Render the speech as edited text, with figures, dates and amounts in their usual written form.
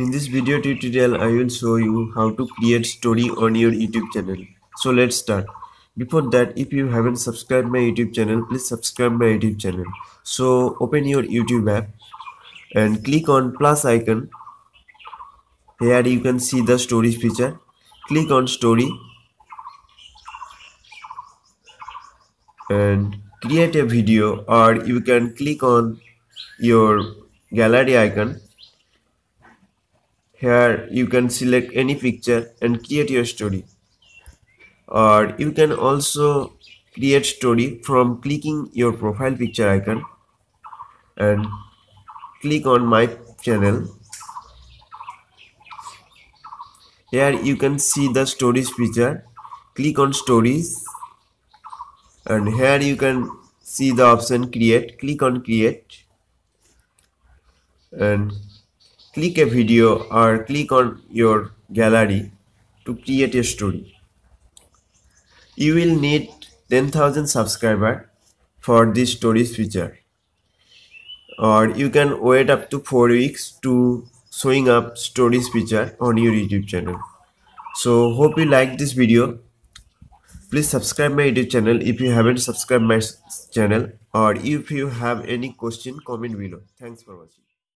In this video tutorial, I will show you how to create story on your YouTube channel. So let's start. Before that, if you haven't subscribed my YouTube channel, please subscribe my YouTube channel. So open your YouTube app and click on plus icon. Here you can see the stories feature. Click on story and create a video, or you can click on your gallery icon. Here you can select any picture and create your story, or you can also create story from clicking your profile picture icon and click on my channel. Here you can see the stories feature. Click on stories and here you can see the option create. Click on create and click a video or click on your gallery to create a story. You will need 10,000 subscribers for this stories feature, or you can wait up to 4 weeks to showing up stories feature on your YouTube channel. So hope you like this video. Please subscribe my YouTube channel if you haven't subscribed my channel, or if you have any question, comment below. Thanks for watching.